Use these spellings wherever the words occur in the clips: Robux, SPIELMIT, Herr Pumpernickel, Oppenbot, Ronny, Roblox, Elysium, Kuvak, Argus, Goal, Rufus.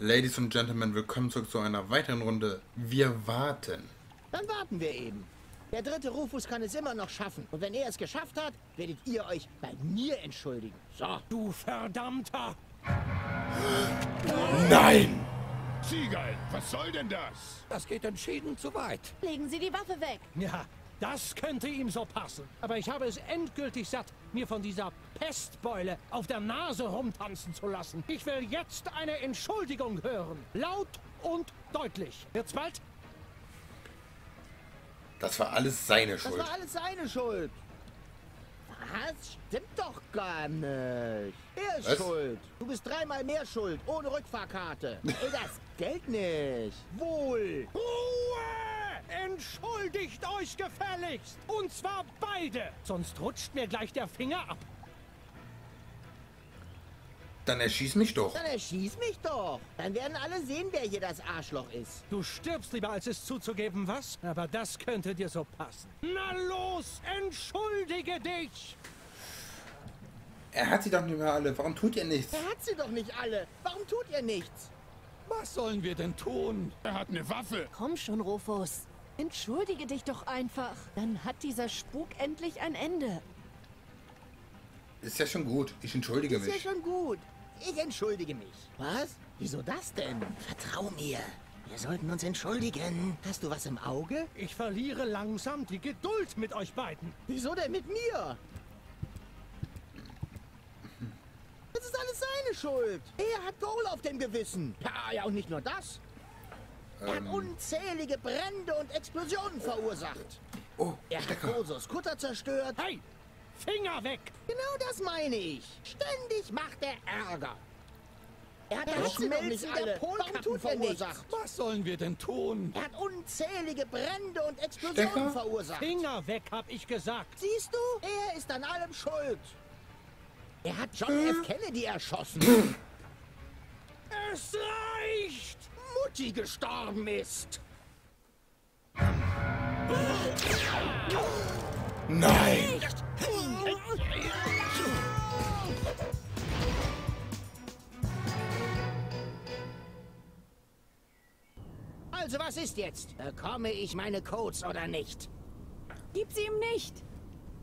Ladies und Gentlemen, willkommen zurück zu einer weiteren Runde. Wir warten. Dann warten wir eben. Der dritte Rufus kann es immer noch schaffen. Und wenn er es geschafft hat, werdet ihr euch bei mir entschuldigen. So. Du Verdammter! Nein! Siegel, was soll denn das? Das geht entschieden zu weit. Legen Sie die Waffe weg. Ja, das könnte ihm so passen. Aber ich habe es endgültig satt, mir von dieser Pestbeule auf der Nase rumtanzen zu lassen. Ich will jetzt eine Entschuldigung hören. Laut und deutlich. Wird's bald? Das war alles seine Schuld. Das war alles seine Schuld. Was? Stimmt doch gar nicht. Er ist schuld. Du bist dreimal mehr schuld, ohne Rückfahrkarte. Das gilt nicht. Wohl. Ruhe! Entschuldigt euch gefälligst. Und zwar beide. Sonst rutscht mir gleich der Finger ab. Dann erschieß mich doch. Dann erschieß mich doch. Dann werden alle sehen, wer hier das Arschloch ist. Du stirbst lieber, als es zuzugeben, was? Aber das könnte dir so passen. Na los, entschuldige dich. Er hat sie doch nicht mehr alle. Warum tut ihr nichts? Er hat sie doch nicht alle. Warum tut ihr nichts? Was sollen wir denn tun? Er hat eine Waffe. Komm schon, Rufus. Entschuldige dich doch einfach. Dann hat dieser Spuk endlich ein Ende. Ist ja schon gut. Ich entschuldige mich. Ist ja schon gut. Ich entschuldige mich. Was? Wieso das denn? Vertrau mir. Wir sollten uns entschuldigen. Hast du was im Auge? Ich verliere langsam die Geduld mit euch beiden. Wieso denn mit mir? Das ist alles seine Schuld. Er hat Goal auf dem Gewissen. Ja, und nicht nur das. Er hat unzählige Brände und Explosionen verursacht. Oh, er hat Rosos Kutter zerstört. Hey! Finger weg! Genau das meine ich. Ständig macht er Ärger. Er hat das Schmelzen der Polkappen verursacht. Was sollen wir denn tun? Er hat unzählige Brände und Explosionen verursacht. Finger weg, hab ich gesagt. Siehst du? Er ist an allem schuld. Er hat John F. Kennedy erschossen. Es reicht! Mutti gestorben ist. Nein! Also was ist jetzt? Bekomme ich meine Codes oder nicht? Gib sie ihm nicht.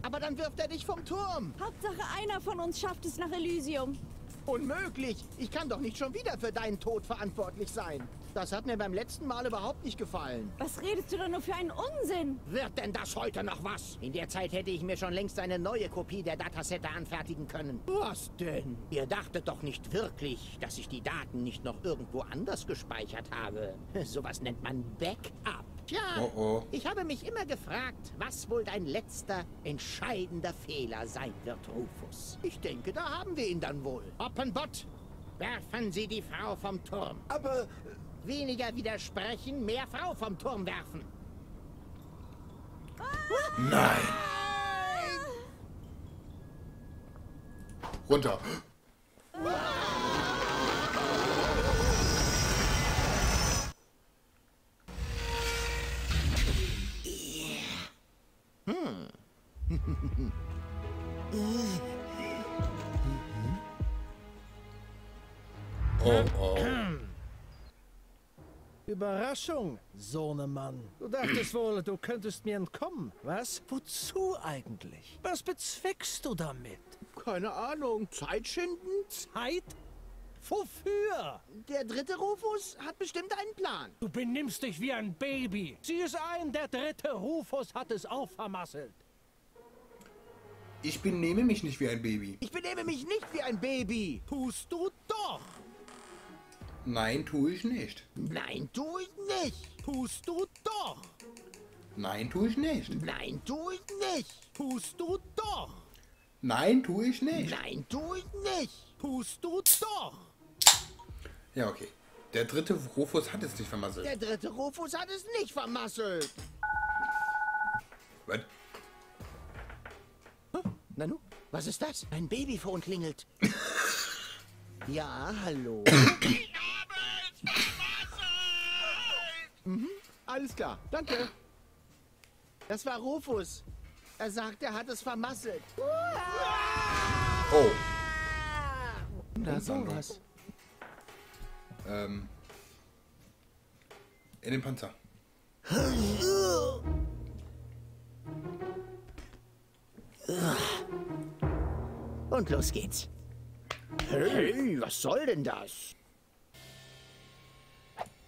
Aber dann wirft er dich vom Turm. Hauptsache einer von uns schafft es nach Elysium. Unmöglich. Ich kann doch nicht schon wieder für deinen Tod verantwortlich sein. Das hat mir beim letzten Mal überhaupt nicht gefallen. Was redest du denn nur für einen Unsinn? Wird denn das heute noch was? In der Zeit hätte ich mir schon längst eine neue Kopie der Datasette anfertigen können. Was denn? Ihr dachtet doch nicht wirklich, dass ich die Daten nicht noch irgendwo anders gespeichert habe. Sowas nennt man Backup. Tja, ich habe mich immer gefragt, was wohl dein letzter, entscheidender Fehler sein wird, Rufus. Ich denke, da haben wir ihn dann wohl. Oppenbot, werfen Sie die Frau vom Turm. Aber... Weniger widersprechen, mehr Frau vom Turm werfen. Nein! Runter. Überraschung, Sohnemann. Du dachtest wohl, du könntest mir entkommen, was? Wozu eigentlich? Was bezweckst du damit? Keine Ahnung. Zeit schinden? Zeit? Wofür? Der dritte Rufus hat bestimmt einen Plan. Du benimmst dich wie ein Baby. Sieh es ein, der dritte Rufus hat es auch vermasselt. Ich benehme mich nicht wie ein Baby. Ich benehme mich nicht wie ein Baby. Tust du doch. Nein, tue ich nicht. Nein, tue ich nicht. Tust du doch. Nein, tue ich nicht. Nein, tue ich nicht. Tust du doch. Nein, tue ich nicht. Nein, tue ich nicht. Tust du doch. Ja, okay. Der dritte Rufus hat es nicht vermasselt. Der dritte Rufus hat es nicht vermasselt. Was? Oh, Nanu, was ist das? Ein Babyfon klingelt. Ja, hallo. Mhm, alles klar, danke. Das war Rufus. Er sagt, er hat es vermasselt. Oh. Na sowas. In den Panzer. Und los geht's. Hey, was soll denn das?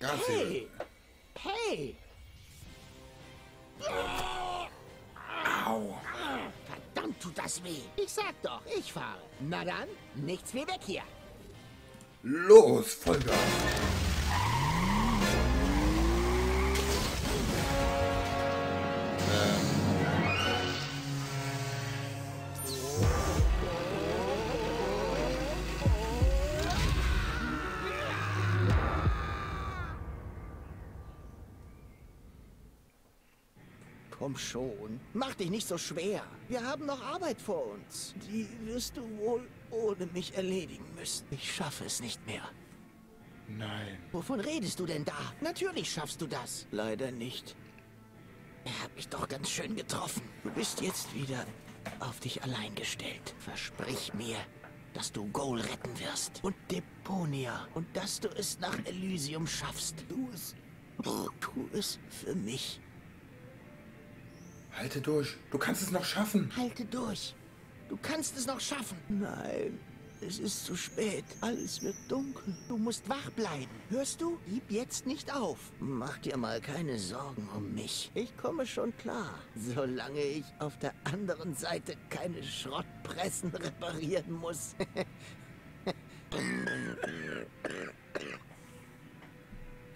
Hey! Hey! Au! Verdammt, tut das weh. Ich sag doch, ich fahre. Na dann, nichts wie weg hier. Los, Vollgas! Komm schon, mach dich nicht so schwer. Wir haben noch Arbeit vor uns. Die wirst du wohl ohne mich erledigen müssen. Ich schaffe es nicht mehr. Nein. Wovon redest du denn da? Natürlich schaffst du das. Leider nicht. Er hat mich doch ganz schön getroffen. Du bist jetzt wieder auf dich allein gestellt. Versprich mir, dass du Goal retten wirst. Und Deponia. Und dass du es nach Elysium schaffst. Tu es für mich. Halte durch. Du kannst es noch schaffen. Halte durch. Du kannst es noch schaffen. Nein, es ist zu spät. Alles wird dunkel. Du musst wach bleiben. Hörst du? Gib jetzt nicht auf. Mach dir mal keine Sorgen um mich. Ich komme schon klar. Solange ich auf der anderen Seite keine Schrottpressen reparieren muss.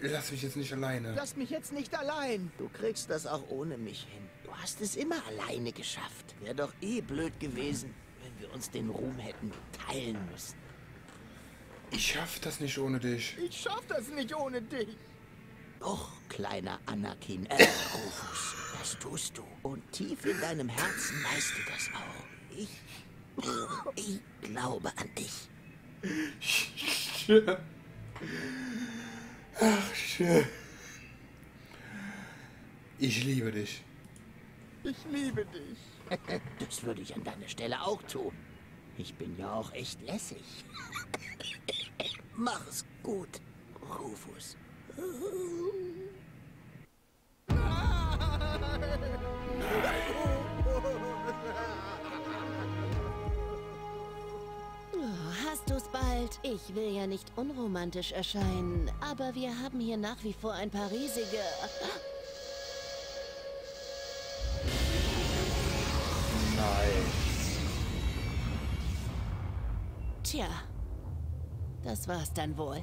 Lass mich jetzt nicht alleine. Lass mich jetzt nicht allein. Du kriegst das auch ohne mich hin. Du hast es immer alleine geschafft. Wäre doch eh blöd gewesen, wenn wir uns den Ruhm hätten teilen müssen. Ich schaff das nicht ohne dich. Ich schaff das nicht ohne dich. Doch, kleiner Anakin, Rufus, das tust du. Und tief in deinem Herzen weißt du das auch. Ich glaube an dich. Ach, schön. Ich liebe dich. Ich liebe dich. Das würde ich an deiner Stelle auch tun. Ich bin ja auch echt lässig. Mach es gut, Rufus. Hast du's bald? Ich will ja nicht unromantisch erscheinen, aber wir haben hier nach wie vor ein paar riesige... Nein. Tja, das war's dann wohl.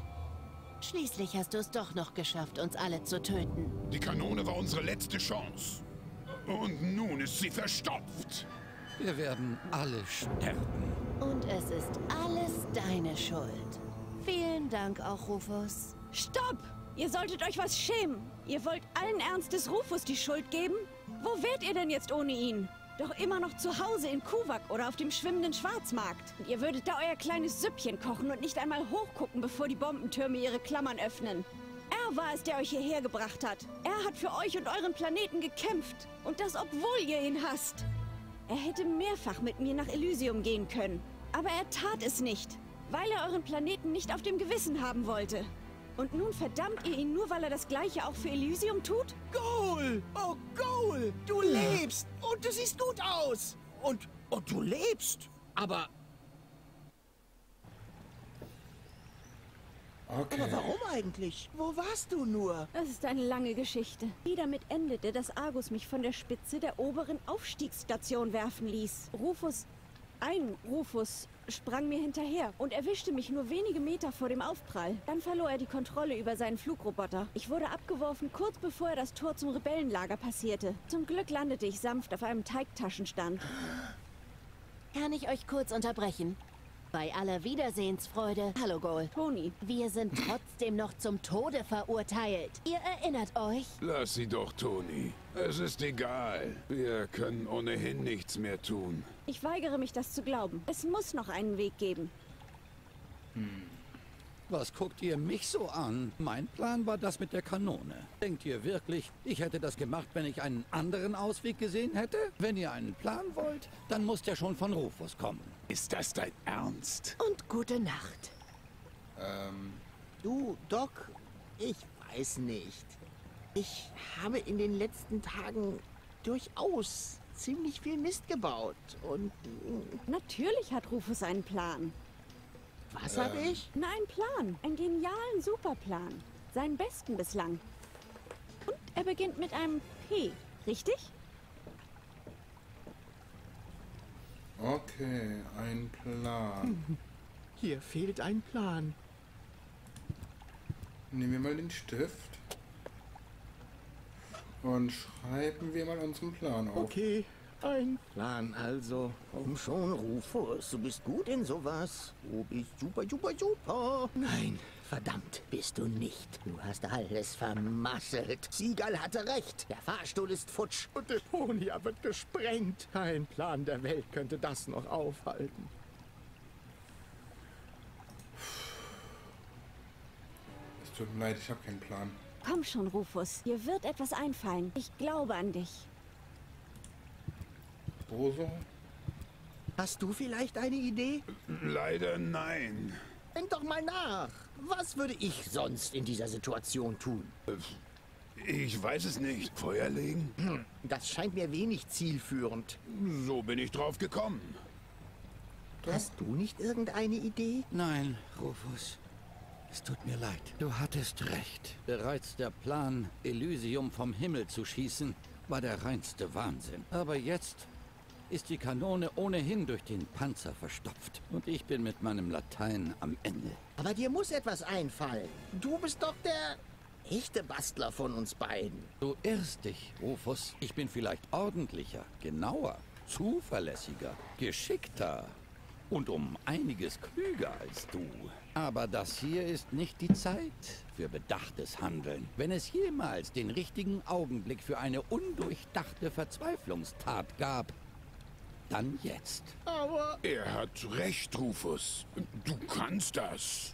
Schließlich hast du es doch noch geschafft, uns alle zu töten. Die Kanone war unsere letzte Chance. Und nun ist sie verstopft. Wir werden alle sterben. Und es ist alles deine Schuld. Vielen Dank auch, Rufus. Stopp! Ihr solltet euch was schämen. Ihr wollt allen Ernstes Rufus die Schuld geben? Wo wärt ihr denn jetzt ohne ihn? Doch immer noch zu Hause in Kuvak oder auf dem schwimmenden Schwarzmarkt. Und ihr würdet da euer kleines Süppchen kochen und nicht einmal hochgucken, bevor die Bombentürme ihre Klammern öffnen. Er war es, der euch hierher gebracht hat. Er hat für euch und euren Planeten gekämpft. Und das, obwohl ihr ihn hasst. Er hätte mehrfach mit mir nach Elysium gehen können. Aber er tat es nicht, weil er euren Planeten nicht auf dem Gewissen haben wollte. Und nun verdammt ihr ihn nur, weil er das Gleiche auch für Elysium tut? Goal! Oh, Goal! Du lebst! Und du siehst gut aus! Und du lebst! Aber... Okay. Aber warum eigentlich? Wo warst du nur? Das ist eine lange Geschichte, die damit endete, dass Argus mich von der Spitze der oberen Aufstiegsstation werfen ließ. Ein Rufus sprang mir hinterher und erwischte mich nur wenige Meter vor dem Aufprall. Dann verlor er die Kontrolle über seinen Flugroboter. Ich wurde abgeworfen, kurz bevor er das Tor zum Rebellenlager passierte. Zum Glück landete ich sanft auf einem Teigtaschenstand. Kann ich euch kurz unterbrechen? Bei aller Wiedersehensfreude. Hallo, Goal. Tony. Wir sind trotzdem noch zum Tode verurteilt. Ihr erinnert euch? Lass sie doch, Tony. Es ist egal. Wir können ohnehin nichts mehr tun. Ich weigere mich, das zu glauben. Es muss noch einen Weg geben. Was guckt ihr mich so an? Mein Plan war das mit der Kanone. Denkt ihr wirklich, ich hätte das gemacht, wenn ich einen anderen Ausweg gesehen hätte? Wenn ihr einen Plan wollt, dann muss der schon von Rufus kommen. Ist das dein Ernst? Und gute Nacht. Du, Doc, ich weiß nicht. Ich habe in den letzten Tagen durchaus ziemlich viel Mist gebaut und... Natürlich hat Rufus einen Plan. Was habe ich? Na, einen Plan. Einen genialen Superplan. Seinen besten bislang. Und er beginnt mit einem P, richtig? Okay, ein Plan. Hier fehlt ein Plan. Nehmen wir mal den Stift und schreiben wir mal unseren Plan auf. Okay, ein Plan also. Komm schon, Rufus, du bist gut in sowas. Du bist super, super, super. Nein, verdammt, bist du nicht. Du hast alles vermasselt. Siegerl hatte recht, der Fahrstuhl ist futsch. Und der Deponia wird gesprengt. Kein Plan der Welt könnte das noch aufhalten. Tut mir leid, ich habe keinen Plan. Komm schon, Rufus. Dir wird etwas einfallen. Ich glaube an dich. Boso? Hast du vielleicht eine Idee? Leider nein. Denk doch mal nach. Was würde ich sonst in dieser Situation tun? Ich weiß es nicht. Feuer legen? Das scheint mir wenig zielführend. So bin ich drauf gekommen. Hast du nicht irgendeine Idee? Nein, Rufus. Es tut mir leid. Du hattest recht. Bereits der Plan, Elysium vom Himmel zu schießen, war der reinste Wahnsinn. Aber jetzt ist die Kanone ohnehin durch den Panzer verstopft. Und ich bin mit meinem Latein am Ende. Aber dir muss etwas einfallen. Du bist doch der echte Bastler von uns beiden. Du irrst dich, Rufus. Ich bin vielleicht ordentlicher, genauer, zuverlässiger, geschickter. Und um einiges klüger als du. Aber das hier ist nicht die Zeit für bedachtes Handeln. Wenn es jemals den richtigen Augenblick für eine undurchdachte Verzweiflungstat gab, dann jetzt. Aber... Er hat recht, Rufus. Du kannst das.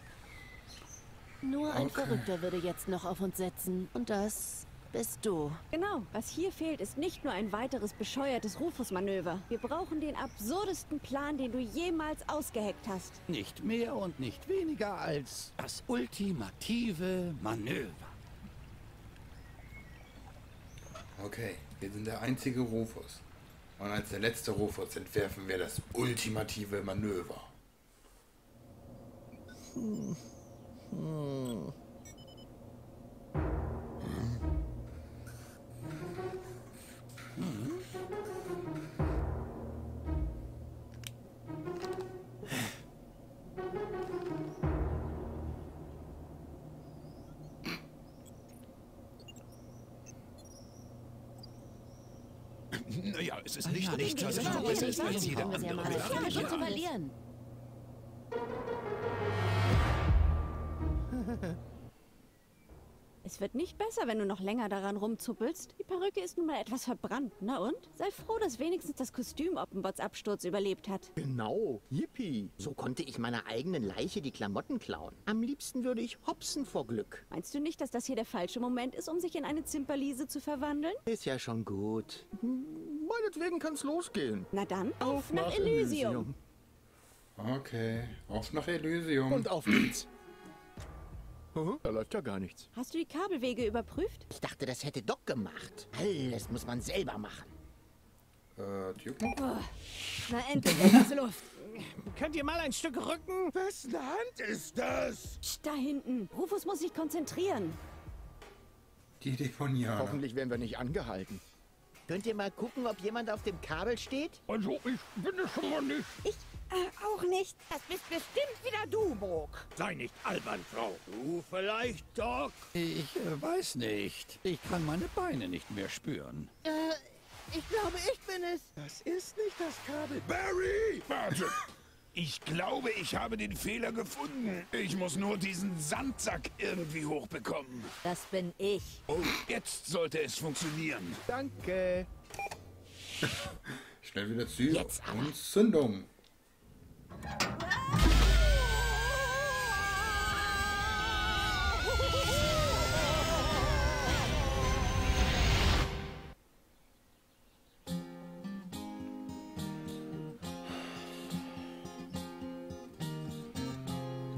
Nur ein Verrückter würde jetzt noch auf uns setzen. Und das... bist du. Genau. Was hier fehlt, ist nicht nur ein weiteres bescheuertes Rufus-Manöver. Wir brauchen den absurdesten Plan, den du jemals ausgeheckt hast. Nicht mehr und nicht weniger als das ultimative Manöver. Okay, wir sind der einzige Rufus. Und als der letzte Rufus entwerfen wir das ultimative Manöver. Naja, es ist nicht nichts, was ich noch besser ist als jeder andere. Ich kann zu verlieren. Es wird nicht besser, wenn du noch länger daran rumzuppelst. Die Perücke ist nun mal etwas verbrannt, na und? Sei froh, dass wenigstens das Kostüm Oppenbots Absturz überlebt hat. Genau, yippie. So konnte ich meiner eigenen Leiche die Klamotten klauen. Am liebsten würde ich hopsen vor Glück. Meinst du nicht, dass das hier der falsche Moment ist, um sich in eine Zimperliese zu verwandeln? Ist ja schon gut. Meinetwegen kann's losgehen. Na dann, auf nach Elysium. Okay, auf nach Elysium. Und auf geht's. Da läuft ja gar nichts. Hast du die Kabelwege überprüft? Ich dachte, das hätte Doc gemacht. Alles muss man selber machen. Na endlich, etwas Luft. Könnt ihr mal ein Stück rücken? Wessen Hand ist das? Da hinten. Rufus muss sich konzentrieren. Die Idee von Jana. Hoffentlich werden wir nicht angehalten. Könnt ihr mal gucken, ob jemand auf dem Kabel steht? Also, ich bin es schon mal nicht. Auch nicht. Das bist bestimmt wieder du, Mok. Sei nicht albern, Frau. Du vielleicht, Doc? Ich weiß nicht. Ich kann meine Beine nicht mehr spüren. Ich glaube, ich bin es. Das ist nicht das Kabel. Barry! Warte. Ich glaube, ich habe den Fehler gefunden. Ich muss nur diesen Sandsack irgendwie hochbekommen. Das bin ich. Oh, jetzt sollte es funktionieren. Danke. Schnell wieder Züge und Zündung.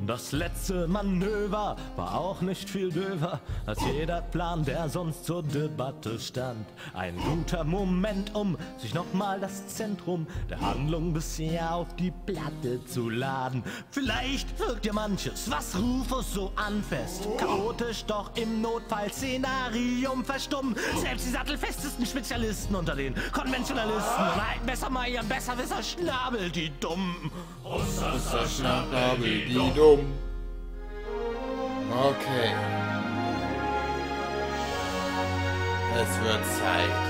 Das letzte Manöver war auch nicht viel döver als jeder Plan, der sonst zur Debatte stand. Ein guter Moment, um sich nochmal das Zentrum der Handlung bisher auf die Platte zu laden. Vielleicht wirkt ja manches, was Rufus so anfasst, chaotisch, doch im Notfallszenarium verstummen selbst die sattelfestesten Spezialisten unter den Konventionalisten. Nein, Bessermeier, Besserwisser, Schnabel, die Dummen. Schnabel, die Dummen. Okay. Es wird Zeit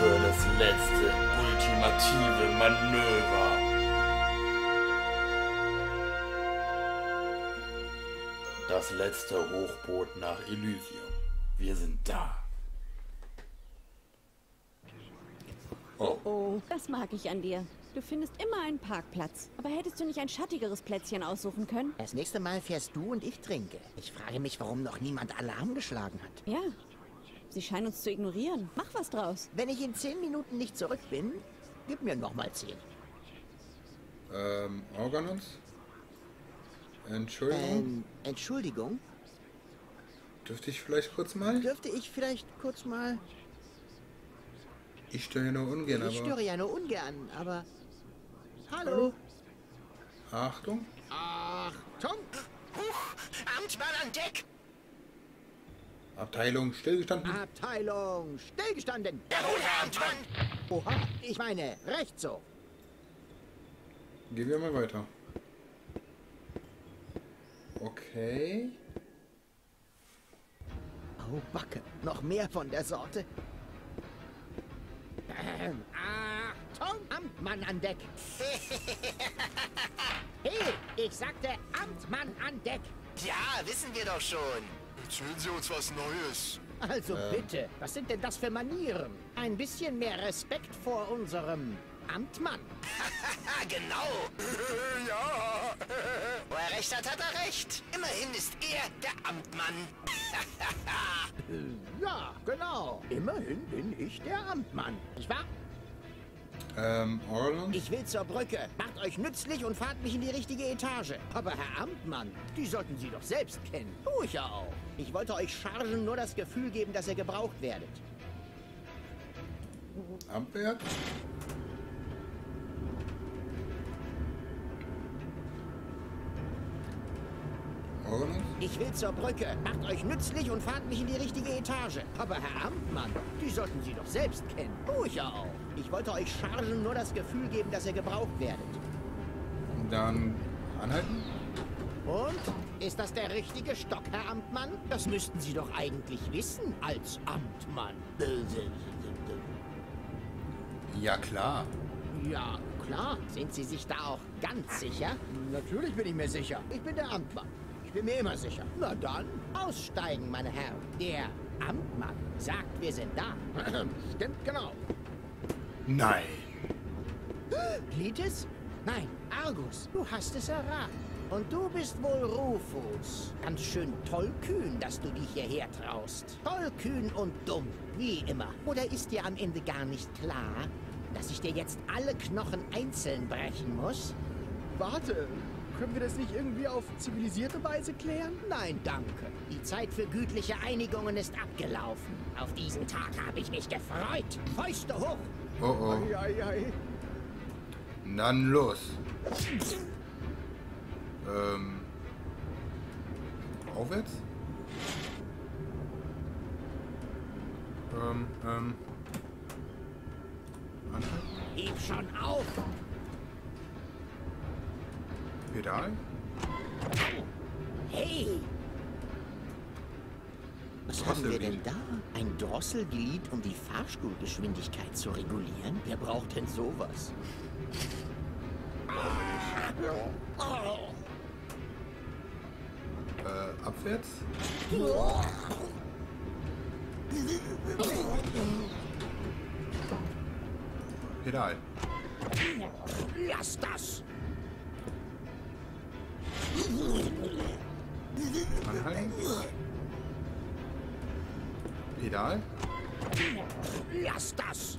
für das letzte ultimative Manöver. Das letzte Hochboot nach Elysium. Wir sind da. Oh. Oh, das mag ich an dir. Du findest immer einen Parkplatz. Aber hättest du nicht ein schattigeres Plätzchen aussuchen können? Das nächste Mal fährst du und ich trinke. Ich frage mich, warum noch niemand Alarm geschlagen hat. Ja, sie scheinen uns zu ignorieren. Mach was draus. Wenn ich in 10 Minuten nicht zurück bin, gib mir nochmal 10. Organons? Entschuldigung? Entschuldigung? Dürfte ich vielleicht kurz mal... Ich störe ja nur ungern, aber... Hallo? Achtung. Achtung! Amtmann an Deck! Abteilung stillgestanden. Abteilung stillgestanden! Jawohl, Herr Amtmann! Oha, ich meine, recht so. Gehen wir mal weiter. Okay. Oh, Backe. Noch mehr von der Sorte. Achtung, Amtmann an Deck. Hey, ich sagte Amtmann an Deck. Ja, wissen wir doch schon. Jetzt will sie uns was Neues. Also bitte, was sind denn das für Manieren? Ein bisschen mehr Respekt vor unserem Amtmann. Genau. Ja. Wo er recht hat, hat er recht. Immerhin ist er der Amtmann. Ja, genau. Immerhin bin ich der Amtmann. Nicht wahr? Orland? Ich will zur Brücke. Macht euch nützlich und fahrt mich in die richtige Etage. Aber Herr Amtmann, die sollten Sie doch selbst kennen. Tu ich ja auch. Ich wollte euch Chargen nur das Gefühl geben, dass ihr gebraucht werdet. Ampere? Ich will zur Brücke. Macht euch nützlich und fahrt mich in die richtige Etage. Aber Herr Amtmann, die sollten Sie doch selbst kennen. Tu ich ja auch. Ich wollte euch Chargen nur das Gefühl geben, dass ihr gebraucht werdet. Dann anhalten. Und? Ist das der richtige Stock, Herr Amtmann? Das müssten Sie doch eigentlich wissen als Amtmann. Ja, klar. Ja, klar. Sind Sie sich da auch ganz sicher? Natürlich bin ich mir sicher. Ich bin der Amtmann. Ich bin mir immer sicher. Na dann, aussteigen, meine Herren. Der Amtmann sagt, wir sind da. Stimmt genau. Nein. Klitis? Nein, Argus, du hast es erraten. Und du bist wohl Rufus. Ganz schön tollkühn, dass du dich hierher traust. Tollkühn und dumm, wie immer. Oder ist dir am Ende gar nicht klar, dass ich dir jetzt alle Knochen einzeln brechen muss? Warte. Können wir das nicht irgendwie auf zivilisierte Weise klären? Nein, danke. Die Zeit für gütliche Einigungen ist abgelaufen. Auf diesen Tag habe ich mich gefreut. Fäuste hoch! Oh oh. Ei, ei, ei. Dann los. Aufwärts? Heb schon auf! Pedal? Hey! Was haben wir denn da? Ein Drosselglied, um die Fahrstuhlgeschwindigkeit zu regulieren? Wer braucht denn sowas? Abwärts? Pedal. Lass das! Anhalten. Pedal. Lass das.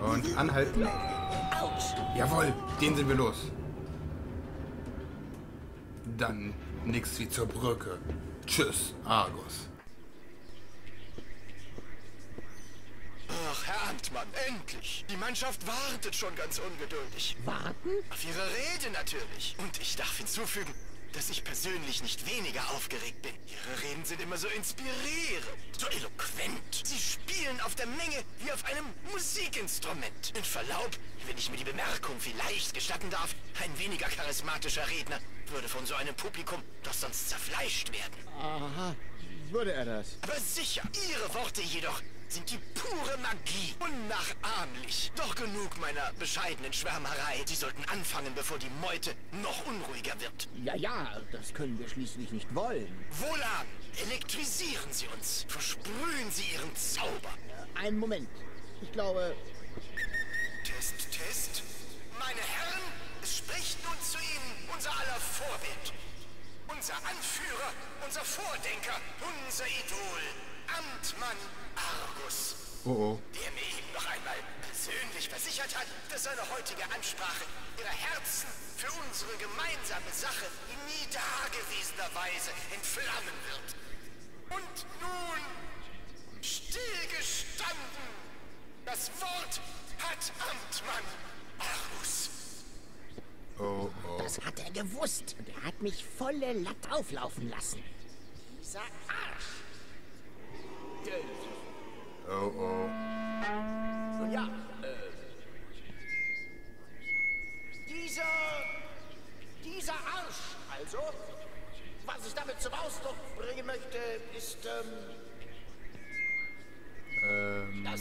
Und anhalten. Jawohl, den sind wir los. Dann nix wie zur Brücke. Tschüss, Argus. Ach, Herr Amtmann, endlich! Die Mannschaft wartet schon ganz ungeduldig. Warten? Auf Ihre Rede natürlich. Und ich darf hinzufügen, dass ich persönlich nicht weniger aufgeregt bin. Ihre Reden sind immer so inspirierend, so eloquent. Sie spielen auf der Menge wie auf einem Musikinstrument. Mit Verlaub, wenn ich mir die Bemerkung vielleicht gestatten darf, ein weniger charismatischer Redner würde von so einem Publikum doch sonst zerfleischt werden. Aha, würde er das? Aber sicher, Ihre Worte jedoch sind die pure Magie. Unnachahmlich. Doch genug meiner bescheidenen Schwärmerei. Sie sollten anfangen, bevor die Meute noch unruhiger wird. Ja, ja, das können wir schließlich nicht wollen. Wohlan, elektrisieren Sie uns. Versprühen Sie Ihren Zauber. Einen Moment. Ich glaube... Test, Test. Meine Herren, es spricht nun zu Ihnen unser aller Vorbild. Unser Anführer, unser Vordenker, unser Idol. Amtmann Argus, der mir eben noch einmal persönlich versichert hat, dass seine heutige Ansprache ihre Herzen für unsere gemeinsame Sache in nie dagewesener Weise entflammen wird. Und nun, stillgestanden, das Wort hat Amtmann Argus. Oh, oh. Das hat er gewusst und er hat mich volle Latte auflaufen lassen. Dieser Arsch. Oh, oh. Ja, Dieser Arsch, also. Was ich damit zum Ausdruck bringen möchte, ist, dass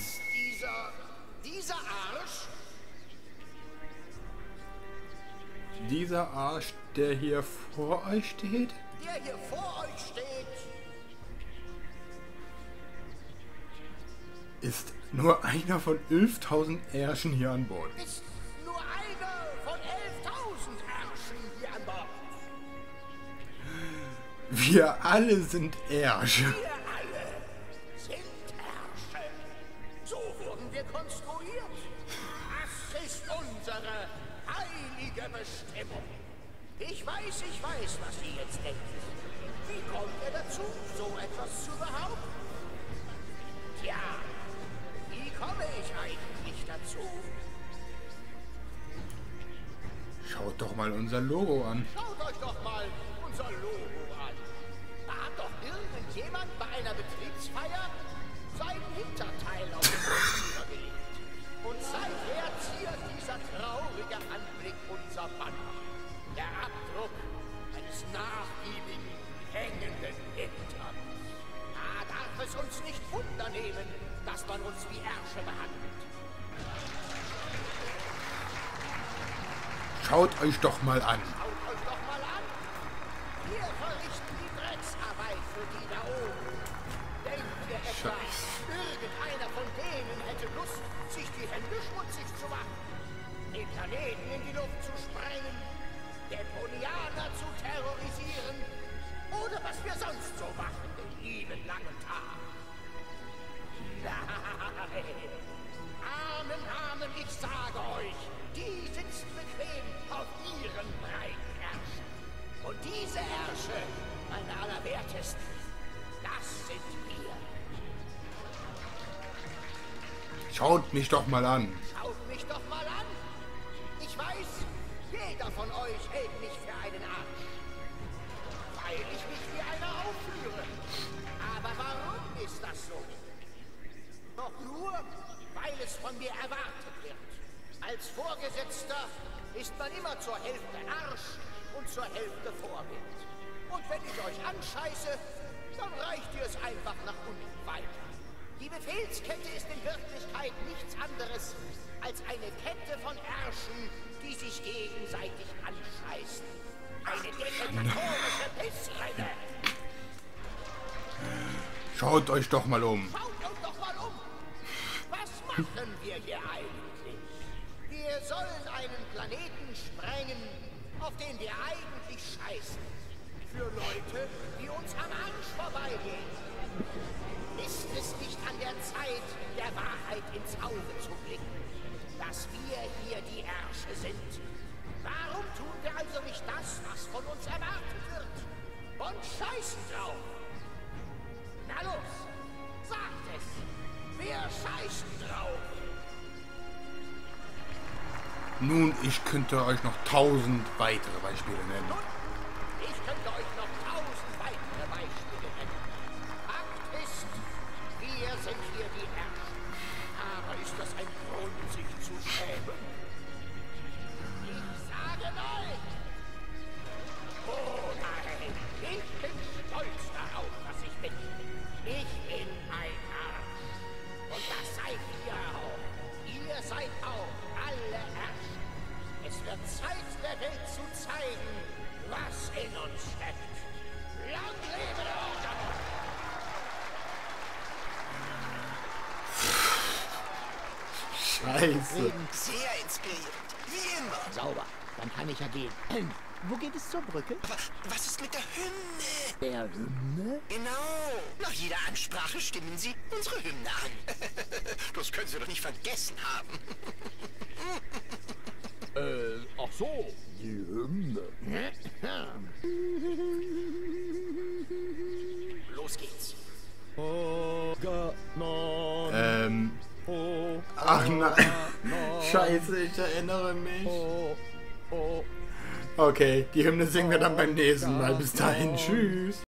Dieser Arsch, der hier vor euch steht? Ist nur einer von 11.000 Ärschen hier an Bord. Ist nur einer von 11.000 Ärschen hier an Bord. Wir alle sind Ärsche. Wir alle sind Ärsche. So wurden wir konstruiert. Das ist unsere heilige Bestimmung. Ich weiß, was Sie jetzt denken. Wie kommt er dazu, so etwas zu behaupten? Tja. Komme ich eigentlich dazu? Schaut doch mal unser Logo an. Schaut euch doch mal unser Logo an. Da hat doch irgendjemand bei einer Betriebsfeier seinen Hinterteil auf den Boden übergelegt. Und seither ziert dieser traurige Anblick unser Banner. Der Abdruck eines nachgiebigen, hängenden Hinterns. Da darf es uns nicht wundernehmen, dass man uns wie Ärsche behandelt. Schaut euch doch mal an. Wir verrichten die Drecksarbeit für die da oben. Denkt ihr etwa, irgendeiner von denen hätte Lust, sich die Hände schmutzig zu machen, den Planeten in die Luft zu sprengen, den Deponianer zu terrorisieren oder was wir sonst so machen den lieben langen Tag? Nein! Amen, Amen, ich sage euch, die sitzt bequem auf ihren breiten Ärschen. Und diese Ärsche, meine Allerwertesten, das sind wir. Schaut mich doch mal an. Schaut mich doch mal an. Ich weiß, jeder von euch hält mich für einen Arsch. Weil ich mich wie einer aufführe. Aber warum ist das so? Doch nur, weil es von mir erwartet wird. Als Vorgesetzter ist man immer zur Hälfte Arsch und zur Hälfte Vorbild. Und wenn ich euch anscheiße, dann reicht ihr es einfach nach unten weiter. Die Befehlskette ist in Wirklichkeit nichts anderes als eine Kette von Ärschen, die sich gegenseitig anscheißen. Eine dekretatorische Pissrenne. Schaut euch doch mal um. Was machen wir hier eigentlich? Wir sollen einen Planeten sprengen, auf den wir eigentlich scheißen. Für Leute, die uns am Arsch vorbeigehen. Ist es nicht an der Zeit, der Wahrheit ins Auge zu blicken, dass wir hier die Ärsche sind Warum tun wir also nicht das, was von uns erwartet wird? Und scheißen drauf! Na los, sagt es! Wir scheißen drauf! Nun, ich könnte euch noch 1000 weitere Beispiele nennen. Wir sind hier die Herrscher. Aber ist das ein Grund, sich zu schämen? Ich sage nein! Oh nein! Ich bin stolz darauf, was ich bin. Ich bin ein Arsch. Und das seid ihr auch. Ihr seid auch alle Herrscher. Es wird Zeit, der Welt zu zeigen, was in uns steckt. Lang lebe der Ordnung! Scheiße. Sehr inspiriert. Wie immer. Sauber. Dann kann ich ja gehen. Wo geht es zur Brücke? Was ist mit der Hymne? Der Hymne? Genau. Nach jeder Ansprache stimmen Sie unsere Hymne an. Das können Sie doch nicht vergessen haben. Ach so. Die Hymne. Los geht's. Ach nein. Scheiße, ich erinnere mich. Okay, die Hymne singen wir dann beim nächsten Mal. Bis dahin, tschüss.